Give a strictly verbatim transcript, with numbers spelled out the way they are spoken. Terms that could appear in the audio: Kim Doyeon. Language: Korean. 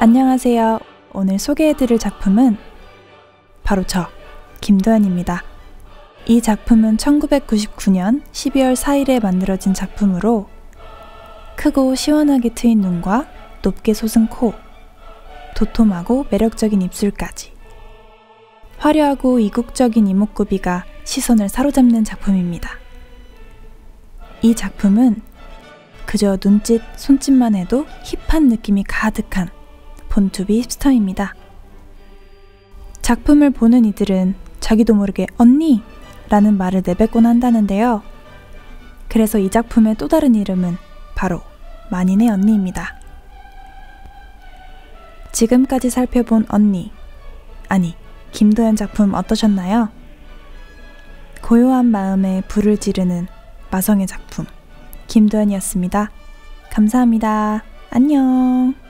안녕하세요. 오늘 소개해드릴 작품은 바로 저, 김도연입니다. 이 작품은 천구백구십구 년 십이월 사일에 만들어진 작품으로 크고 시원하게 트인 눈과 높게 솟은 코, 도톰하고 매력적인 입술까지 화려하고 이국적인 이목구비가 시선을 사로잡는 작품입니다. 이 작품은 그저 눈짓, 손짓만 해도 힙한 느낌이 가득한 본투비 힙스터입니다. 작품을 보는 이들은 자기도 모르게 언니! 라는 말을 내뱉곤 한다는데요. 그래서 이 작품의 또 다른 이름은 바로 만인의 언니입니다. 지금까지 살펴본 언니, 아니 김도연 작품 어떠셨나요? 고요한 마음에 불을 지르는 마성의 작품 김도연이었습니다. 감사합니다. 안녕.